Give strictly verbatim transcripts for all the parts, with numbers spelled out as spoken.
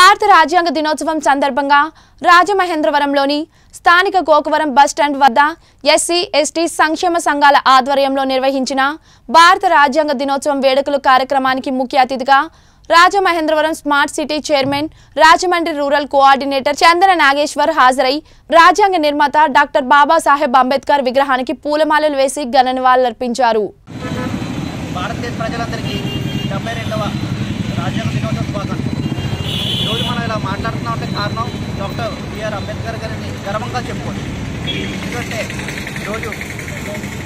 భారత రాజ్యాంగ దినోత్సవం సందర్భంగా రాజమహేంద్రవరంలోని స్థానిక గోకవరం బస్ స్టాండ్ వద్ద ఎస్సీ ఎస్టీ సంక్షేమ సంఘాల ఆధ్వర్యంలో నిర్వహించిన భారత రాజ్యాంగ దినోత్సవం వేడుకల కార్యక్రమానికి ముఖ్య అతిథిగా Rajamahendravaram smart city chairman Rajahmundry rural coordinator Chandana Nageshwar హాజరై రాజ్యాంగ నిర్మాత డాక్టర్ బాబాసాహెబ్ అంబేద్కర్ విగ్రహానికి పూలమాలలు వేసి ఘన నివాళులు అర్పించారు। భారతదేశ ప్రజలందరికీ డెబ్బై రెండవ రాజ్యాంగ దినోత్సవ శుభాకాంక్షలు। ఈరోజు మనం ఇలా మాట్లాడుతున్నామంటే కారణం డాక్టర్ బిఆర్ అంబేద్కర్ గారిని గర్వంగా చెప్పుకోవచ్చు। ఎందుకంటే ఈరోజు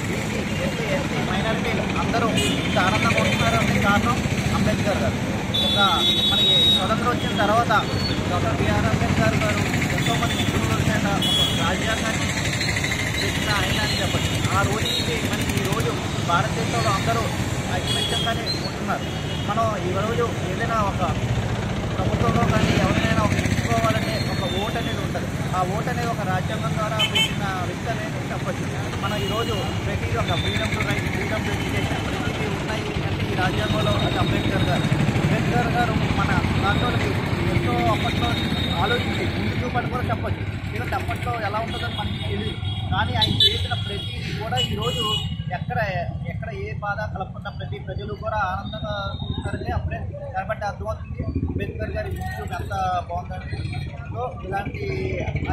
బీసీ ఎస్సీ ఎస్టీ మైనారిటీలు అందరూ ఇంత ఆనందంగా ఉంటున్నారు అంటే కారణం అంబేద్కర్ గారు। ఒక మనకి స్వతంత్రం వచ్చిన తర్వాత డాక్టర్ బిఆర్ అంబేద్కర్ గారు ఎంతోమంది నిపుణులు చేత రాజ్యాంగాన్ని తెచ్చిన ఆయన అని చెప్పచ్చు। ఆ రోజు నుంచి మనకి ఈరోజు భారతదేశంలో అందరూ ఐక్యమత్యంగానే ఉంటున్నారు। మనం ఈరోజు ఏదైనా ఒక ప్రభుత్వంలో కానీ ఎవరినైనా ఒక ఎంచుకోవాలంటే ఒక ఓటు అనేది ఉంటుంది। ఆ ఓటు అనేది ఒక రాజ్యాంగం ద్వారా పెట్టిన వ్యక్తి అనేది చెప్పచ్చు। మనం ఈరోజు ప్రతి ఒక freedom to right, freedom to education ప్రతిదీ ఉన్నాయి అంటే ఈ రాజ్యాంగంలో అంబేద్కర్ గారు అంబేద్కర్ గారు మన రాష్ట్రానికి ఎంతో అప్పట్లో ఆలోచించి ముందు పట్టుకొని చెప్పచ్చు। ఎందుకంటే అప్పట్లో ఎలా ఉంటుందని మనకి తెలియదు, కానీ ఆయన చేసిన ప్రతిదీ కూడా ఈరోజు ఎక్కడ ఎక్కడ ఏ బాధ కలగకుండా ప్రతి ప్రజలు కూడా ఆనందంగా ఉంటారని అప్పుడే కాబట్టి అర్థమవుతుంది అంబేద్కర్ గారి ఇన్స్టిట్యూట్ ఎంత బాగుందని। సో ఇలాంటి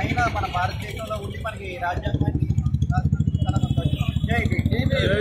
అయినా మన భారతదేశంలో ఉండి మనకి రాజ్యాంగాన్ని చాలా సంతోషం। జై హింద్, జై హింద్।